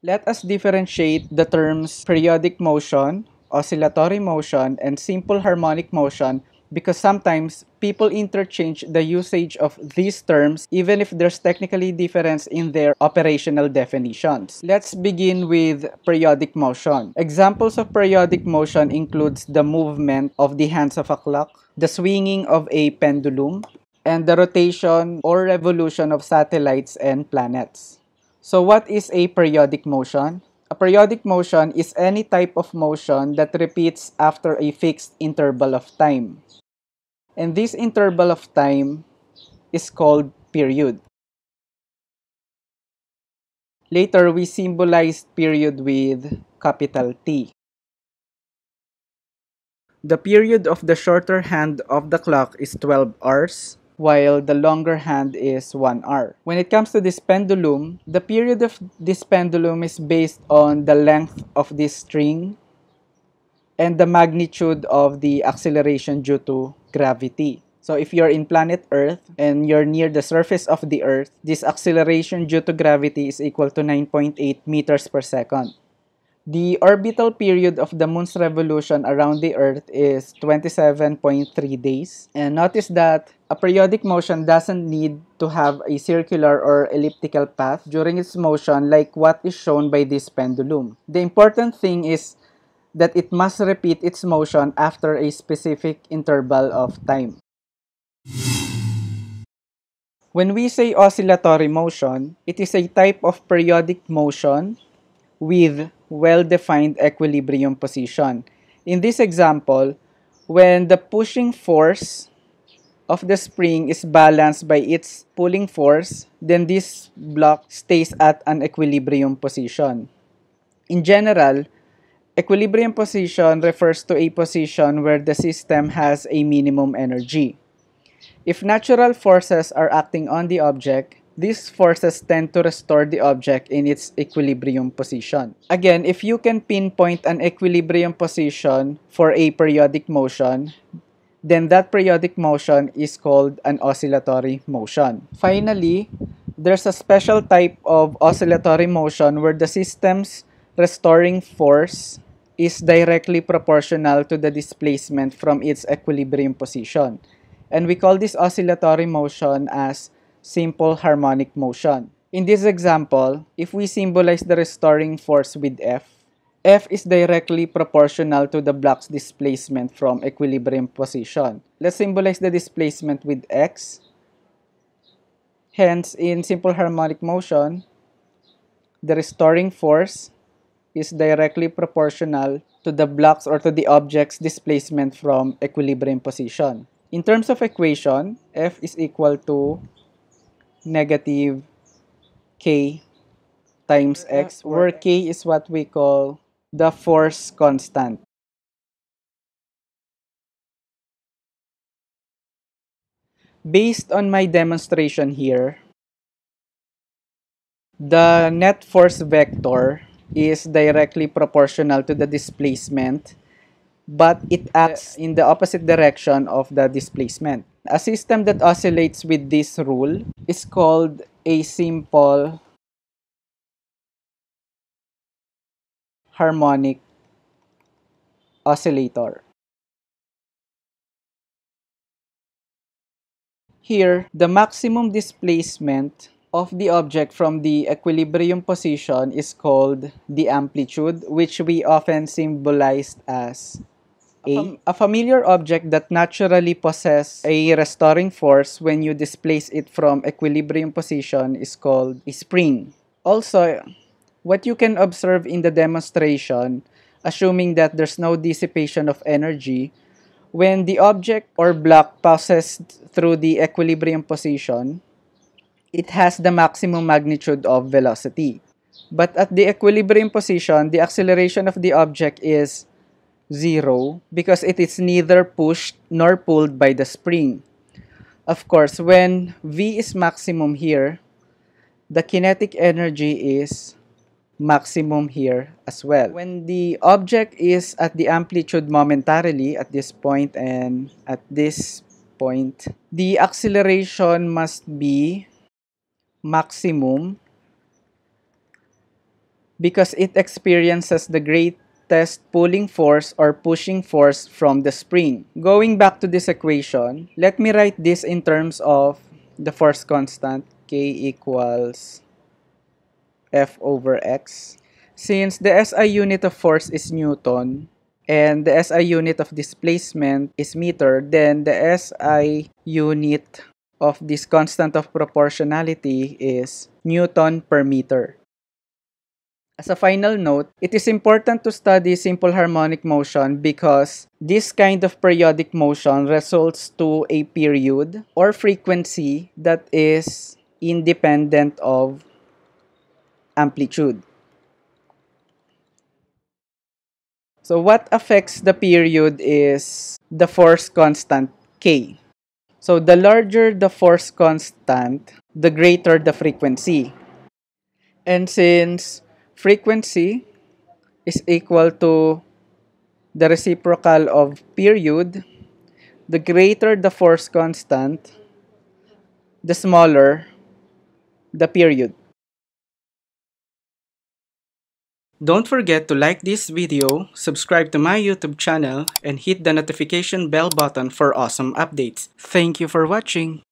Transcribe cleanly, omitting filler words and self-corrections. Let us differentiate the terms periodic motion, oscillatory motion, and simple harmonic motion because sometimes people interchange the usage of these terms even if there's technically difference in their operational definitions. Let's begin with periodic motion. Examples of periodic motion includes the movement of the hands of a clock, the swinging of a pendulum, and the rotation or revolution of satellites and planets. So what is a periodic motion? A periodic motion is any type of motion that repeats after a fixed interval of time. And this interval of time is called period. Later, we symbolized period with capital T. The period of the shorter hand of the clock is 12 hours. While the longer hand is 1 hour. When it comes to this pendulum, the period of this pendulum is based on the length of this string and the magnitude of the acceleration due to gravity. So if you're in planet Earth and you're near the surface of the Earth, this acceleration due to gravity is equal to 9.8 meters per second. The orbital period of the moon's revolution around the Earth is 27.3 days. And notice that a periodic motion doesn't need to have a circular or elliptical path during its motion like what is shown by this pendulum. The important thing is that it must repeat its motion after a specific interval of time. When we say oscillatory motion, it is a type of periodic motion with well-defined equilibrium position. In this example, when the pushing force of the spring is balanced by its pulling force, then this block stays at an equilibrium position. In general, equilibrium position refers to a position where the system has a minimum energy. If natural forces are acting on the object, these forces tend to restore the object in its equilibrium position. Again, if you can pinpoint an equilibrium position for a periodic motion, then that periodic motion is called an oscillatory motion. Finally, there's a special type of oscillatory motion where the system's restoring force is directly proportional to the displacement from its equilibrium position. And we call this oscillatory motion as simple harmonic motion. In this example, if we symbolize the restoring force with F is directly proportional to the block's displacement from equilibrium position. Let's symbolize the displacement with X. Hence, in simple harmonic motion, the restoring force is directly proportional to the block's or to the object's displacement from equilibrium position. In terms of equation, F is equal to negative K times X, where K is what we call the force constant. Based on my demonstration here, the net force vector is directly proportional to the displacement, but it acts in the opposite direction of the displacement. A system that oscillates with this rule is called a simple harmonic oscillator. Here, the maximum displacement of the object from the equilibrium position is called the amplitude, which we often symbolize as A familiar object that naturally possesses a restoring force when you displace it from equilibrium position is called a spring. Also, what you can observe in the demonstration, assuming that there's no dissipation of energy, when the object or block passes through the equilibrium position, it has the maximum magnitude of velocity. But at the equilibrium position, the acceleration of the object is zero because it is neither pushed nor pulled by the spring. Of course, when V is maximum here, the kinetic energy is maximum here as well. When the object is at the amplitude momentarily at this point and at this point, the acceleration must be maximum because it experiences the greatest pulling force or pushing force from the spring. Going back to this equation, let me write this in terms of the force constant, K equals F over X. Since the SI unit of force is Newton, and the SI unit of displacement is meter, then the SI unit of this constant of proportionality is Newton per meter. As a final note, it is important to study simple harmonic motion because this kind of periodic motion results to a period or frequency that is independent of amplitude. So what affects the period is the force constant K. So the larger the force constant, the greater the frequency. And since frequency is equal to the reciprocal of period, the greater the force constant, the smaller the period. Don't forget to like this video, subscribe to my YouTube channel, and hit the notification bell button for awesome updates. Thank you for watching!